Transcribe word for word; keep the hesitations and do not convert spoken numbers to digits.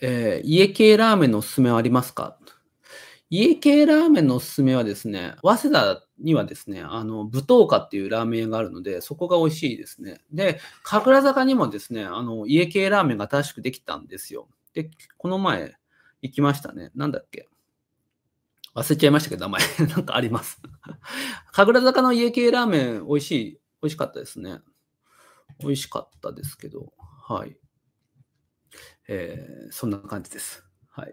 えー、家系ラーメンのおすすめはありますか？家系ラーメンのおすすめはですね、早稲田にはですね、あの、舞踏家っていうラーメン屋があるので、そこが美味しいですね。で、神楽坂にもですね、あの、家系ラーメンが新しくできたんですよ。で、この前行きましたね。なんだっけ。忘れちゃいましたけど、名前。なんかあります。神楽坂の家系ラーメン、美味しい、美味しかったですね。美味しかったですけど、はい。えー、そんな感じです。はい。